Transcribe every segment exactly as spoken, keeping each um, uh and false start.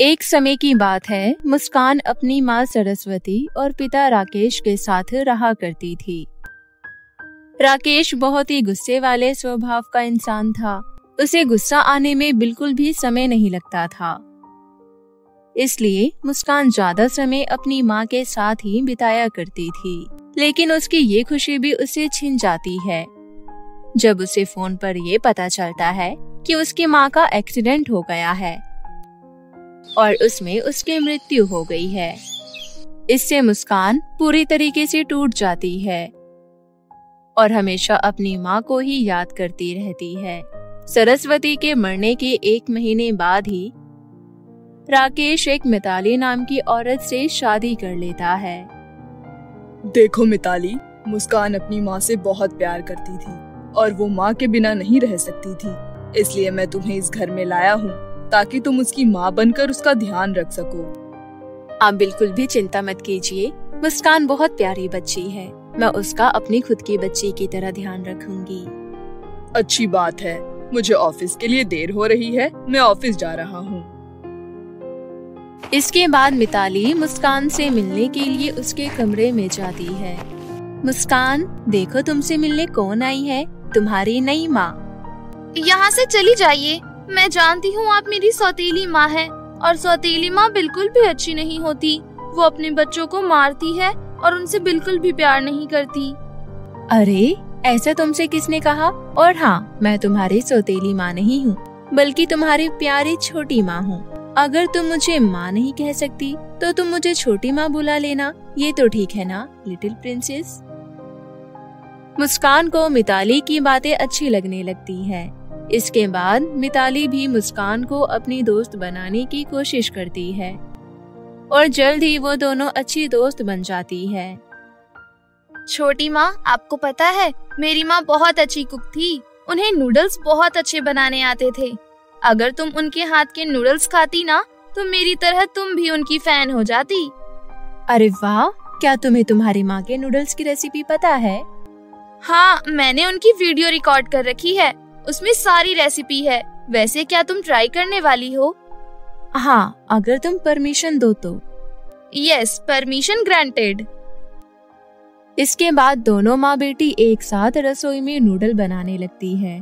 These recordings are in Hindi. एक समय की बात है, मुस्कान अपनी माँ सरस्वती और पिता राकेश के साथ रहा करती थी। राकेश बहुत ही गुस्से वाले स्वभाव का इंसान था। उसे गुस्सा आने में बिल्कुल भी समय नहीं लगता था, इसलिए मुस्कान ज्यादा समय अपनी माँ के साथ ही बिताया करती थी। लेकिन उसकी ये खुशी भी उसे छिन जाती है जब उसे फोन पर ये पता चलता है कि उसकी माँ का एक्सीडेंट हो गया है और उसमें उसकी मृत्यु हो गई है। इससे मुस्कान पूरी तरीके से टूट जाती है और हमेशा अपनी माँ को ही याद करती रहती है। सरस्वती के मरने के एक महीने बाद ही राकेश एक मिताली नाम की औरत से शादी कर लेता है। देखो मिताली, मुस्कान अपनी माँ से बहुत प्यार करती थी और वो माँ के बिना नहीं रह सकती थी, इसलिए मैं तुम्हें इस घर में लाया हूँ ताकि तुम उसकी माँ बनकर उसका ध्यान रख सको। आप बिल्कुल भी चिंता मत कीजिए, मुस्कान बहुत प्यारी बच्ची है, मैं उसका अपनी खुद की बच्ची की तरह ध्यान रखूंगी। अच्छी बात है, मुझे ऑफिस के लिए देर हो रही है, मैं ऑफिस जा रहा हूँ। इसके बाद मिताली मुस्कान से मिलने के लिए उसके कमरे में जाती है। मुस्कान, देखो तुमसे मिलने कौन आई है, तुम्हारी नई माँ। यहाँ से चली जाइए, मैं जानती हूँ आप मेरी सौतेली माँ है और सौतेली माँ बिल्कुल भी अच्छी नहीं होती। वो अपने बच्चों को मारती है और उनसे बिल्कुल भी प्यार नहीं करती। अरे, ऐसा तुमसे किसने कहा? और हाँ, मैं तुम्हारी सौतेली माँ नहीं हूँ बल्कि तुम्हारी प्यारी छोटी माँ हूँ। अगर तुम मुझे माँ नहीं कह सकती तो तुम मुझे छोटी माँ बुला लेना, ये तो ठीक है ना, लिटिल प्रिंसेस। मुस्कान को मिताली की बातें अच्छी लगने लगती है। इसके बाद मिताली भी मुस्कान को अपनी दोस्त बनाने की कोशिश करती है और जल्द ही वो दोनों अच्छी दोस्त बन जाती है। छोटी माँ, आपको पता है मेरी माँ बहुत अच्छी कुक थी, उन्हें नूडल्स बहुत अच्छे बनाने आते थे। अगर तुम उनके हाथ के नूडल्स खाती ना तो मेरी तरह तुम भी उनकी फैन हो जाती। अरे वाह, क्या तुम्हें तुम्हारी माँ के नूडल्स की रेसिपी पता है? हाँ, मैंने उनकी वीडियो रिकॉर्ड कर रखी है, उसमें सारी रेसिपी है। वैसे क्या तुम ट्राई करने वाली हो? हाँ, अगर तुम परमिशन दो तो। Yes, permission granted. इसके बाद दोनों माँ बेटी एक साथ रसोई में नूडल बनाने लगती है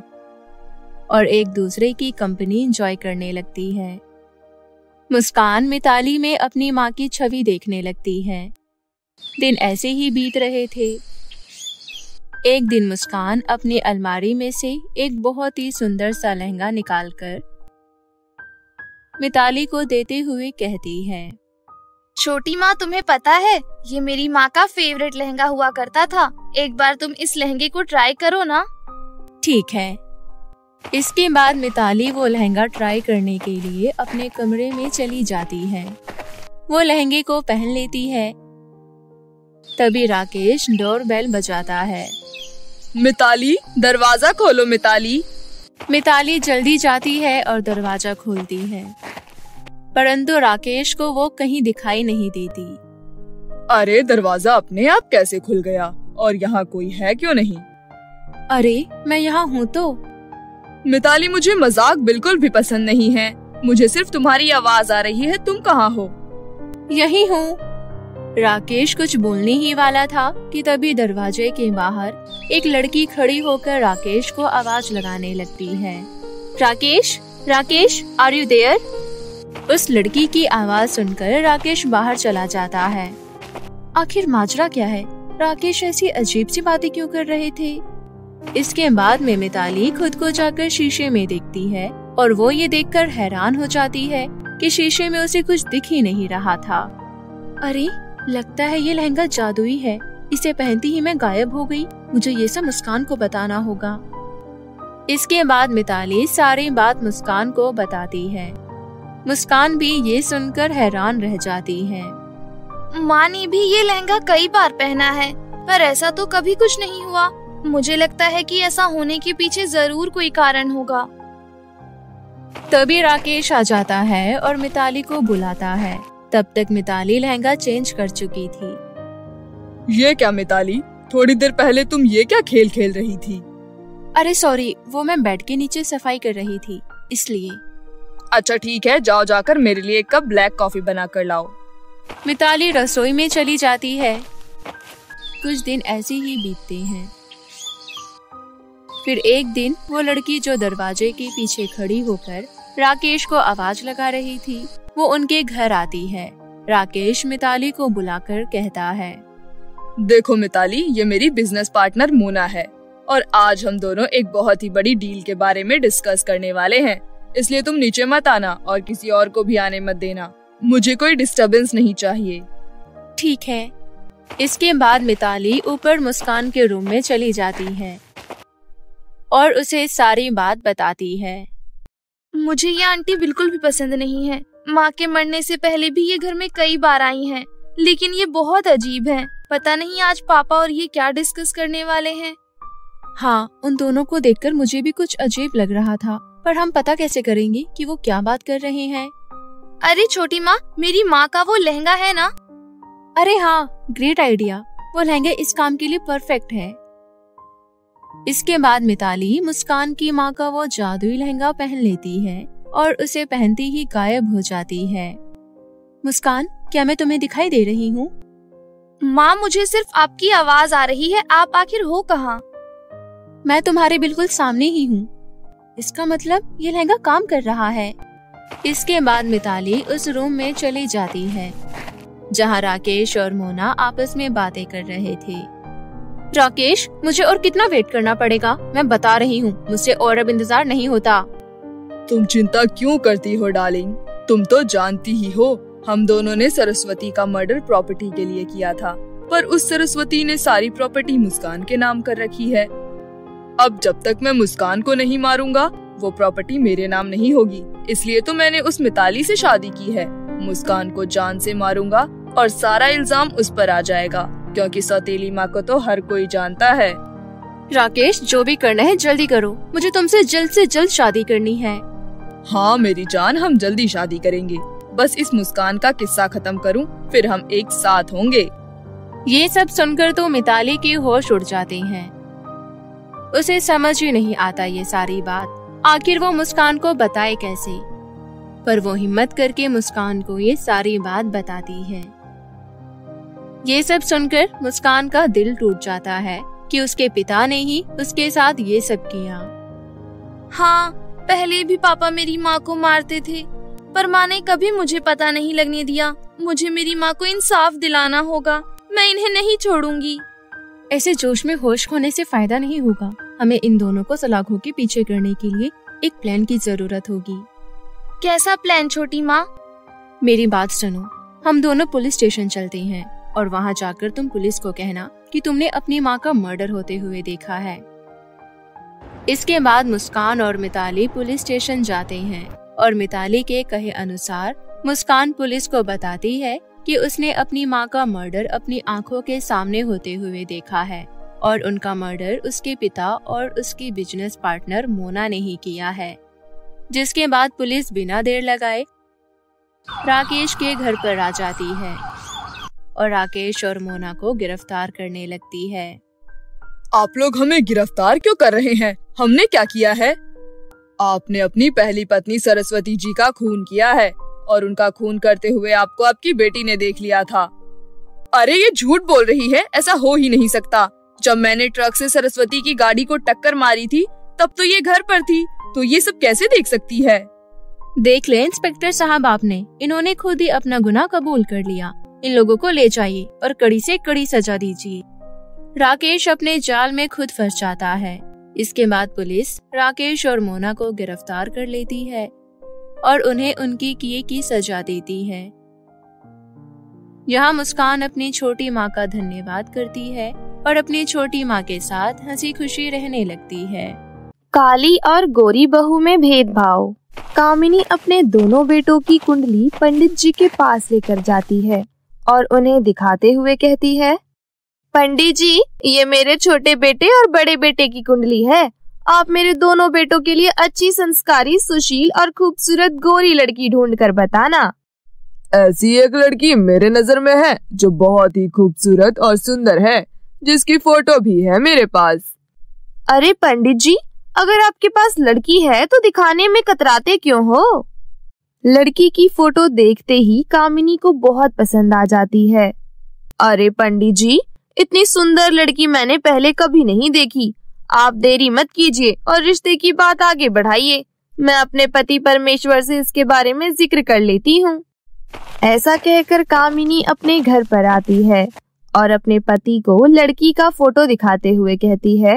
और एक दूसरे की कंपनी एंजॉय करने लगती है। मुस्कान मिताली में अपनी माँ की छवि देखने लगती है। दिन ऐसे ही बीत रहे थे। एक दिन मुस्कान अपनी अलमारी में से एक बहुत ही सुंदर सा लहंगा निकालकर मिताली को देते हुए कहती है, छोटी माँ, तुम्हें पता है ये मेरी माँ का फेवरेट लहंगा हुआ करता था, एक बार तुम इस लहंगे को ट्राई करो ना। ठीक है। इसके बाद मिताली वो लहंगा ट्राई करने के लिए अपने कमरे में चली जाती है। वो लहंगे को पहन लेती है। तभी राकेश डोरबेल बजाता है। मिताली, दरवाजा खोलो। मिताली मिताली जल्दी जाती है और दरवाजा खोलती है, परंतु राकेश को वो कहीं दिखाई नहीं देती। अरे, दरवाजा अपने आप कैसे खुल गया और यहाँ कोई है क्यों नहीं? अरे, मैं यहाँ हूँ तो। मिताली, मुझे मजाक बिल्कुल भी पसंद नहीं है, मुझे सिर्फ तुम्हारी आवाज आ रही है, तुम कहाँ हो? यही हूँ। राकेश कुछ बोलने ही वाला था कि तभी दरवाजे के बाहर एक लड़की खड़ी होकर राकेश को आवाज लगाने लगती है। Rakesh, Rakesh, are you there? उस लड़की की आवाज सुनकर राकेश बाहर चला जाता है। आखिर माजरा क्या है? राकेश ऐसी अजीब सी बातें क्यों कर रहे थे? इसके बाद में मिताली खुद को जाकर शीशे में देखती है और वो ये देखकर हैरान हो जाती है कि शीशे में उसे कुछ दिख ही नहीं रहा था। अरे, लगता है ये लहंगा जादुई है, इसे पहनती ही मैं गायब हो गई। मुझे ये सब मुस्कान को बताना होगा। इसके बाद मिताली सारी बात मुस्कान को बताती है। मुस्कान भी ये सुनकर हैरान रह जाती है। माँ ने भी ये लहंगा कई बार पहना है पर ऐसा तो कभी कुछ नहीं हुआ। मुझे लगता है कि ऐसा होने के पीछे जरूर कोई कारण होगा। तभी राकेश आ जाता है और मिताली को बुलाता है। तब तक मिताली लहंगा चेंज कर चुकी थी। ये क्या मिताली, थोड़ी देर पहले तुम ये क्या खेल खेल रही थी? अरे सॉरी, वो मैं बेड के नीचे सफाई कर रही थी इसलिए। अच्छा ठीक है, जाओ जाकर मेरे लिए एक कप ब्लैक कॉफी बना कर लाओ। मिताली रसोई में चली जाती है। कुछ दिन ऐसे ही बीतते हैं। फिर एक दिन वो लड़की जो दरवाजे के पीछे खड़ी होकर राकेश को आवाज लगा रही थी, वो उनके घर आती है। राकेश मिताली को बुलाकर कहता है, देखो मिताली, ये मेरी बिजनेस पार्टनर मोना है और आज हम दोनों एक बहुत ही बड़ी डील के बारे में डिस्कस करने वाले हैं, इसलिए तुम नीचे मत आना और किसी और को भी आने मत देना। मुझे कोई डिस्टर्बेंस नहीं चाहिए। ठीक है। इसके बाद मिताली ऊपर मुस्कान के रूम में चली जाती है और उसे सारी बात बताती है। मुझे ये आंटी बिल्कुल भी पसंद नहीं है। माँ के मरने से पहले भी ये घर में कई बार आई हैं, लेकिन ये बहुत अजीब हैं। पता नहीं आज पापा और ये क्या डिस्कस करने वाले हैं। हाँ, उन दोनों को देखकर मुझे भी कुछ अजीब लग रहा था, पर हम पता कैसे करेंगे कि वो क्या बात कर रहे हैं। अरे छोटी माँ, मेरी माँ का वो लहंगा है ना? अरे हाँ, ग्रेट आइडिया। वो लहंगा इस काम के लिए परफेक्ट है। इसके बाद मिताली मुस्कान की माँ का वो जादुई लहंगा पहन लेती है और उसे पहनती ही गायब हो जाती है। मुस्कान, क्या मैं तुम्हें दिखाई दे रही हूँ? माँ, मुझे सिर्फ आपकी आवाज आ रही है। आप आखिर हो कहाँ? मैं तुम्हारे बिल्कुल सामने ही हूँ। इसका मतलब ये लहंगा काम कर रहा है। इसके बाद मिताली उस रूम में चली जाती है जहाँ राकेश और मोना आपस में बातें कर रहे थे। राकेश, मुझे और कितना वेट करना पड़ेगा? मैं बता रही हूँ, मुझसे और अब इंतजार नहीं होता। तुम चिंता क्यों करती हो डार्लिंग? तुम तो जानती ही हो, हम दोनों ने सरस्वती का मर्डर प्रॉपर्टी के लिए किया था, पर उस सरस्वती ने सारी प्रॉपर्टी मुस्कान के नाम कर रखी है। अब जब तक मैं मुस्कान को नहीं मारूंगा, वो प्रॉपर्टी मेरे नाम नहीं होगी। इसलिए तो मैंने उस मिताली से शादी की है। मुस्कान को जान से मारूंगा और सारा इल्जाम उस पर आ जाएगा, क्योंकि सौतेली माँ को तो हर कोई जानता है। राकेश, जो भी करना है जल्दी करो, मुझे तुमसे जल्द से जल्द शादी करनी है। हाँ मेरी जान, हम जल्दी शादी करेंगे। बस इस मुस्कान का किस्सा खत्म करूं, फिर हम एक साथ होंगे। ये सब सुनकर तो मिताली की होश उड़ जाते हैं। उसे समझ ही नहीं आता ये सारी बात। आखिर वो मुस्कान को बताए कैसे, पर वो हिम्मत करके मुस्कान को ये सारी बात बताती है। ये सब सुनकर मुस्कान का दिल टूट जाता है कि उसके पिता ने ही उसके साथ ये सब किया। हाँ, पहले भी पापा मेरी माँ को मारते थे, पर माँ ने कभी मुझे पता नहीं लगने दिया। मुझे मेरी माँ को इंसाफ दिलाना होगा। मैं इन्हें नहीं छोड़ूंगी। ऐसे जोश में होश खोने से फायदा नहीं होगा। हमें इन दोनों को सलाखों के पीछे करने के लिए एक प्लान की जरूरत होगी। कैसा प्लान छोटी माँ? मेरी बात सुनो, हम दोनों पुलिस स्टेशन चलते हैं और वहाँ जाकर तुम पुलिस को कहना कि तुमने अपनी माँ का मर्डर होते हुए देखा है। इसके बाद मुस्कान और मिताली पुलिस स्टेशन जाते हैं और मिताली के कहे अनुसार मुस्कान पुलिस को बताती है कि उसने अपनी माँ का मर्डर अपनी आंखों के सामने होते हुए देखा है और उनका मर्डर उसके पिता और उसकी बिजनेस पार्टनर मोना ने ही किया है। जिसके बाद पुलिस बिना देर लगाए राकेश के घर पर आ जाती है और राकेश और मोना को गिरफ्तार करने लगती है। आप लोग हमें गिरफ्तार क्यों कर रहे हैं? हमने क्या किया है? आपने अपनी पहली पत्नी सरस्वती जी का खून किया है और उनका खून करते हुए आपको आपकी बेटी ने देख लिया था। अरे ये झूठ बोल रही है, ऐसा हो ही नहीं सकता। जब मैंने ट्रक से सरस्वती की गाड़ी को टक्कर मारी थी, तब तो ये घर पर थी, तो ये सब कैसे देख सकती है? देख ले इंस्पेक्टर साहब, आपने इन्होंने खुद ही अपना गुनाह कबूल कर लिया। इन लोगों को ले जाइए और कड़ी से कड़ी सजा दीजिए। राकेश अपने जाल में खुद फंस जाता है। इसके बाद पुलिस राकेश और मोना को गिरफ्तार कर लेती है और उन्हें उनकी किए की सजा देती है। यहाँ मुस्कान अपनी छोटी माँ का धन्यवाद करती है और अपनी छोटी माँ के साथ हंसी खुशी रहने लगती है। काली और गोरी बहू में भेदभाव। कामिनी अपने दोनों बेटों की कुंडली पंडित जी के पास लेकर जाती है और उन्हें दिखाते हुए कहती है, पंडित जी, ये मेरे छोटे बेटे और बड़े बेटे की कुंडली है। आप मेरे दोनों बेटों के लिए अच्छी, संस्कारी, सुशील और खूबसूरत गोरी लड़की ढूंढ कर बताना। ऐसी एक लड़की मेरे नजर में है जो बहुत ही खूबसूरत और सुंदर है, जिसकी फोटो भी है मेरे पास। अरे पंडित जी, अगर आपके पास लड़की है तो दिखाने में कतराते क्यों हो? लड़की की फोटो देखते ही कामिनी को बहुत पसंद आ जाती है। अरे पंडित जी, इतनी सुंदर लड़की मैंने पहले कभी नहीं देखी। आप देरी मत कीजिए और रिश्ते की बात आगे बढ़ाइए। मैं अपने पति परमेश्वर से इसके बारे में जिक्र कर लेती हूँ। ऐसा कहकर कामिनी अपने घर पर आती है और अपने पति को लड़की का फोटो दिखाते हुए कहती है,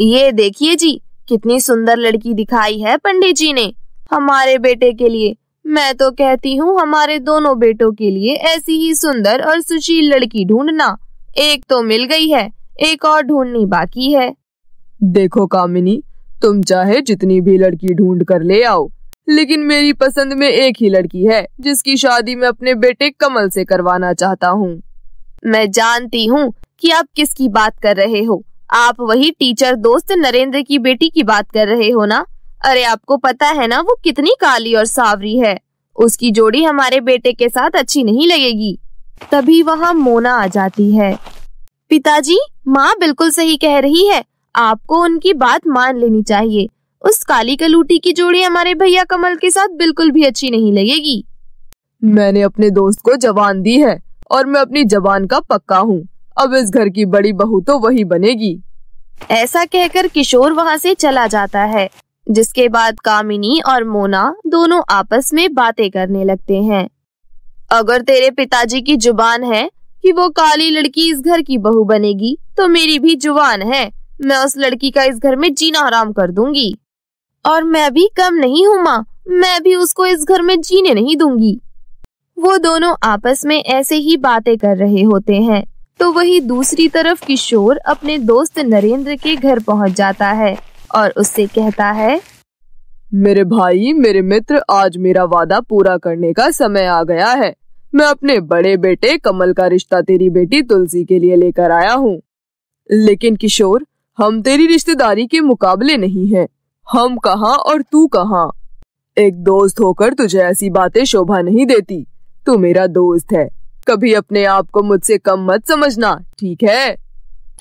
ये देखिए जी, कितनी सुंदर लड़की दिखाई है पंडित जी ने हमारे बेटे के लिए। मैं तो कहती हूँ हमारे दोनों बेटों के लिए ऐसी ही सुंदर और सुशील लड़की ढूंढना। एक तो मिल गई है, एक और ढूंढनी बाकी है। देखो कामिनी, तुम चाहे जितनी भी लड़की ढूंढ कर ले आओ, लेकिन मेरी पसंद में एक ही लड़की है जिसकी शादी मैं अपने बेटे कमल से करवाना चाहता हूँ। मैं जानती हूँ कि आप किसकी बात कर रहे हो। आप वही टीचर दोस्त नरेंद्र की बेटी की बात कर रहे हो ना? अरे आपको पता है ना वो कितनी काली और सावरी है, उसकी जोड़ी हमारे बेटे के साथ अच्छी नहीं लगेगी। तभी वहाँ मोना आ जाती है। पिताजी, माँ बिल्कुल सही कह रही है, आपको उनकी बात मान लेनी चाहिए। उस काली कलूटी की जोड़ी हमारे भैया कमल के साथ बिल्कुल भी अच्छी नहीं लगेगी। मैंने अपने दोस्त को जवान दी है और मैं अपनी जवान का पक्का हूँ। अब इस घर की बड़ी बहू तो वही बनेगी। ऐसा कहकर किशोर वहाँ से चला जाता है, जिसके बाद कामिनी और मोना दोनों आपस में बातें करने लगते हैं। अगर तेरे पिताजी की जुबान है कि वो काली लड़की इस घर की बहू बनेगी, तो मेरी भी जुबान है। मैं उस लड़की का इस घर में जीना हराम कर दूंगी। और मैं भी कम नहीं हूँ माँ, मैं भी उसको इस घर में जीने नहीं दूंगी। वो दोनों आपस में ऐसे ही बातें कर रहे होते हैं, तो वही दूसरी तरफ किशोर अपने दोस्त नरेंद्र के घर पहुँच जाता है और उससे कहता है, मेरे भाई, मेरे मित्र, आज मेरा वादा पूरा करने का समय आ गया है। मैं अपने बड़े बेटे कमल का रिश्ता तेरी बेटी तुलसी के लिए लेकर आया हूँ। लेकिन किशोर, हम तेरी रिश्तेदारी के मुकाबले नहीं हैं। हम कहाँ और तू कहाँ। एक दोस्त होकर तुझे ऐसी बातें शोभा नहीं देती। तू मेरा दोस्त है, कभी अपने आप को मुझसे कम मत समझना, ठीक है?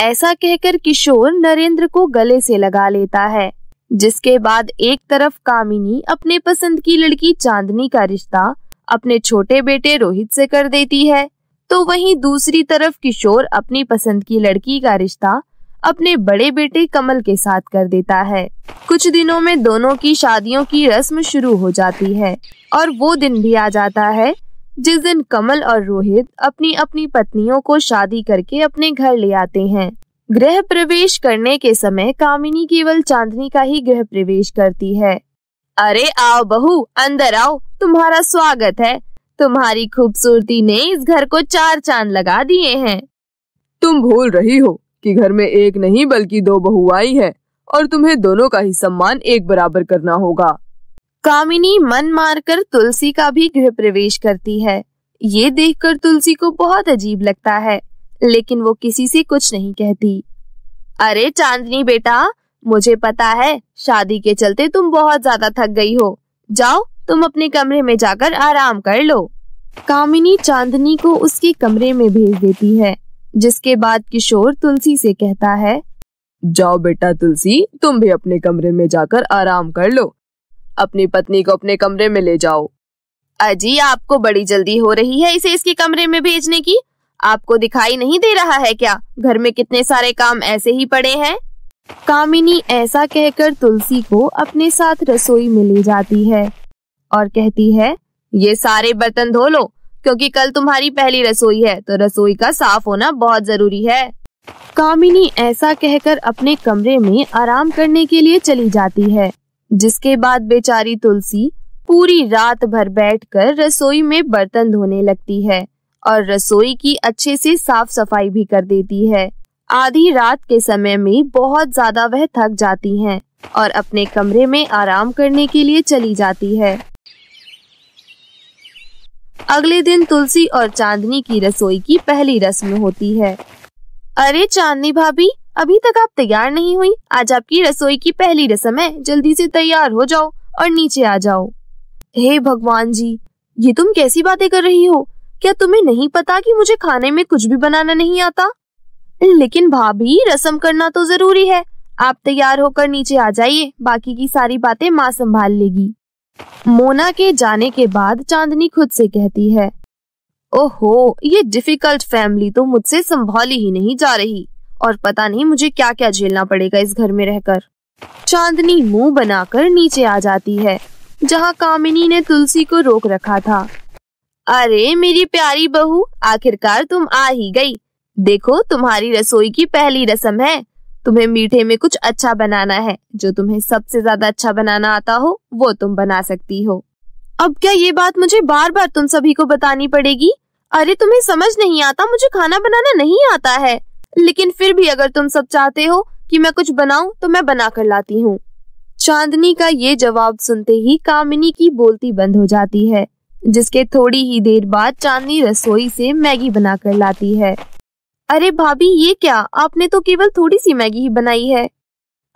ऐसा कहकर किशोर नरेंद्र को गले से लगा लेता है, जिसके बाद एक तरफ कामिनी अपने पसंद की लड़की चांदनी का रिश्ता अपने छोटे बेटे रोहित से कर देती है, तो वहीं दूसरी तरफ किशोर अपनी पसंद की लड़की का रिश्ता अपने बड़े बेटे कमल के साथ कर देता है। कुछ दिनों में दोनों की शादियों की रस्म शुरू हो जाती है और वो दिन भी आ जाता है जिस दिन कमल और रोहित अपनी अपनी पत्नियों को शादी करके अपने घर ले आते हैं। गृह प्रवेश करने के समय कामिनी केवल चांदनी का ही गृह प्रवेश करती है। अरे आओ बहू, अंदर आओ, तुम्हारा स्वागत है। तुम्हारी खूबसूरती ने इस घर को चार चांद लगा दिए हैं। तुम भूल रही हो कि घर में एक नहीं बल्कि दो बहू आई है और तुम्हें दोनों का ही सम्मान एक बराबर करना होगा। कामिनी मन मारकर तुलसी का भी गृह प्रवेश करती है। ये देखकर तुलसी को बहुत अजीब लगता है, लेकिन वो किसी से कुछ नहीं कहती। अरे चांदनी बेटा, मुझे पता है शादी के चलते तुम बहुत ज्यादा थक गई हो। जाओ तुम अपने कमरे में जाकर आराम कर लो। कामिनी चांदनी को उसके कमरे में भेज देती है, जिसके बाद किशोर तुलसी से कहता है, जाओ बेटा तुलसी, तुम भी अपने कमरे में जाकर आराम कर लो। अपनी पत्नी को अपने कमरे में ले जाओ। अजी, आपको बड़ी जल्दी हो रही है इसे इसके कमरे में भेजने की। आपको दिखाई नहीं दे रहा है क्या, घर में कितने सारे काम ऐसे ही पड़े हैं। कामिनी ऐसा कहकर तुलसी को अपने साथ रसोई में ले जाती है और कहती है, ये सारे बर्तन धो लो, क्योंकि कल तुम्हारी पहली रसोई है तो रसोई का साफ होना बहुत जरूरी है। कामिनी ऐसा कहकर अपने कमरे में आराम करने के लिए चली जाती है, जिसके बाद बेचारी तुलसी पूरी रात भर बैठकर रसोई में बर्तन धोने लगती है और रसोई की अच्छे से साफ सफाई भी कर देती है। आधी रात के समय में बहुत ज्यादा वह थक जाती हैं और अपने कमरे में आराम करने के लिए चली जाती है। अगले दिन तुलसी और चांदनी की रसोई की पहली रस्म होती है। अरे चांदनी भाभी, अभी तक आप तैयार नहीं हुई। आज आपकी रसोई की पहली रस्म है, जल्दी से तैयार हो जाओ और नीचे आ जाओ। हे भगवान जी, ये तुम कैसी बातें कर रही हो? क्या तुम्हें नहीं पता कि मुझे खाने में कुछ भी बनाना नहीं आता? लेकिन भाभी, रस्म करना तो जरूरी है। आप तैयार होकर नीचे आ जाइए, बाकी की सारी बातें माँ संभाल लेगी। मोना के जाने के बाद चांदनी खुद से कहती है, ओहो, ये डिफिकल्ट फैमिली तो मुझसे संभाली ही नहीं जा रही और पता नहीं मुझे क्या क्या झेलना पड़ेगा इस घर में रहकर। चांदनी मुंह बनाकर नीचे आ जाती है जहां कामिनी ने तुलसी को रोक रखा था। अरे मेरी प्यारी बहू, आखिरकार तुम आ ही गई। देखो, तुम्हारी रसोई की पहली रस्म है, तुम्हें मीठे में कुछ अच्छा बनाना है। जो तुम्हें सबसे ज्यादा अच्छा बनाना आता हो वो तुम बना सकती हो। अब क्या ये बात मुझे बार बार तुम सभी को बतानी पड़ेगी? अरे तुम्हें समझ नहीं आता मुझे खाना बनाना नहीं आता है, लेकिन फिर भी अगर तुम सब चाहते हो कि मैं कुछ बनाऊं तो मैं बना कर लाती हूँ। चांदनी का ये जवाब सुनते ही कामिनी की बोलती बंद हो जाती है, जिसके थोड़ी ही देर बाद चांदनी रसोई से मैगी बना कर लाती है। अरे भाभी, ये क्या, आपने तो केवल थोड़ी सी मैगी ही बनाई है।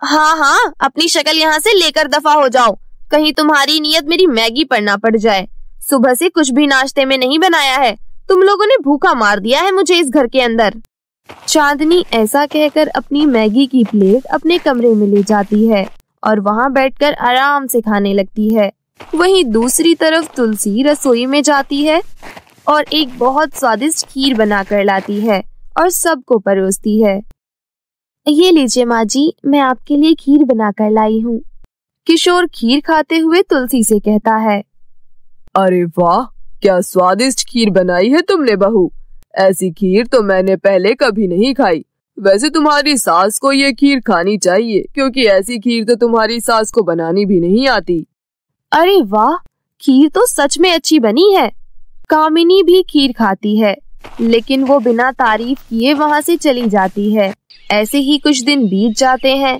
हाँ हाँ, अपनी शक्ल यहाँ से लेकर दफा हो जाओ, कहीं तुम्हारी नियत मेरी मैगी पर ना पड़ जाए। सुबह से कुछ भी नाश्ते में नहीं बनाया है, तुम लोगों ने भूखा मार दिया है मुझे इस घर के अंदर। चांदनी ऐसा कहकर अपनी मैगी की प्लेट अपने कमरे में ले जाती है और वहाँ बैठकर आराम से खाने लगती है। वहीं दूसरी तरफ तुलसी रसोई में जाती है और एक बहुत स्वादिष्ट खीर बना कर लाती है और सबको परोसती है। ये लीजिए माँ जी, मैं आपके लिए खीर बना कर लाई हूँ। किशोर खीर खाते हुए तुलसी से कहता है, अरे वाह, क्या स्वादिष्ट खीर बनाई है तुमने बहू। ऐसी खीर तो मैंने पहले कभी नहीं खाई। वैसे तुम्हारी सास को ये खीर खानी चाहिए, क्योंकि ऐसी खीर तो तुम्हारी सास को बनानी भी नहीं आती। अरे वाह, खीर तो सच में अच्छी बनी है। कामिनी भी खीर खाती है, लेकिन वो बिना तारीफ किए वहाँ से चली जाती है। ऐसे ही कुछ दिन बीत जाते हैं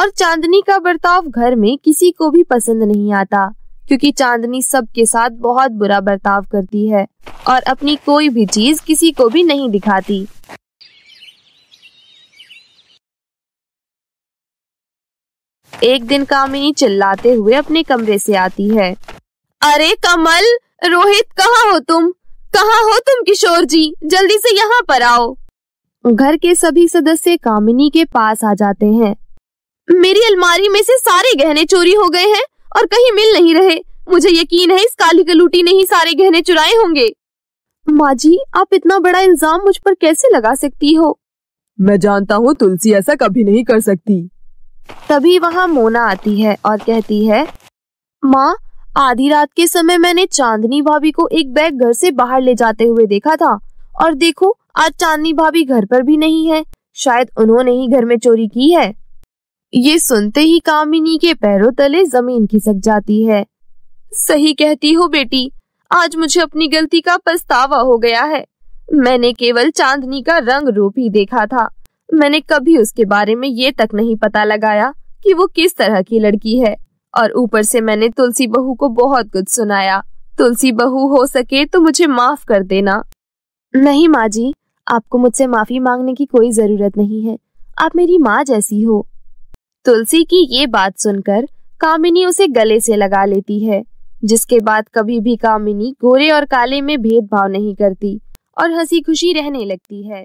और चांदनी का बर्ताव घर में किसी को भी पसंद नहीं आता, क्योंकि चांदनी सबके साथ बहुत बुरा बर्ताव करती है और अपनी कोई भी चीज किसी को भी नहीं दिखाती। एक दिन कामिनी चिल्लाते हुए अपने कमरे से आती है। अरे कमल, रोहित, कहाँ हो तुम? कहाँ हो तुम किशोर जी? जल्दी से यहाँ पर आओ। घर के सभी सदस्य कामिनी के पास आ जाते हैं। मेरी अलमारी में से सारे गहने चोरी हो गए हैं और कहीं मिल नहीं रहे। मुझे यकीन है इस काली कलूटी ने ही सारे गहने चुराए होंगे। माँ जी, आप इतना बड़ा इल्जाम मुझ पर कैसे लगा सकती हो? मैं जानता हूँ तुलसी ऐसा कभी नहीं कर सकती। तभी वहाँ मोना आती है और कहती है, माँ, आधी रात के समय मैंने चांदनी भाभी को एक बैग घर से बाहर ले जाते हुए देखा था और देखो आज चांदनी भाभी घर पर भी नहीं है। शायद उन्होंने ही घर में चोरी की है। ये सुनते ही कामिनी के पैरों तले जमीन खिसक जाती है। सही कहती हो बेटी, आज मुझे अपनी गलती का पछतावा हो गया है। मैंने केवल चांदनी का रंग रूप ही देखा था, मैंने कभी उसके बारे में ये तक नहीं पता लगाया कि वो किस तरह की लड़की है। और ऊपर से मैंने तुलसी बहू को बहुत कुछ सुनाया। तुलसी बहू, हो सके तो मुझे माफ कर देना। नहीं माँ जी, आपको मुझसे माफी मांगने की कोई जरूरत नहीं है, आप मेरी माँ जैसी हो। तुलसी की ये बात सुनकर कामिनी उसे गले से लगा लेती है, जिसके बाद कभी भी कामिनी गोरे और काले में भेदभाव नहीं करती और हंसी खुशी रहने लगती है।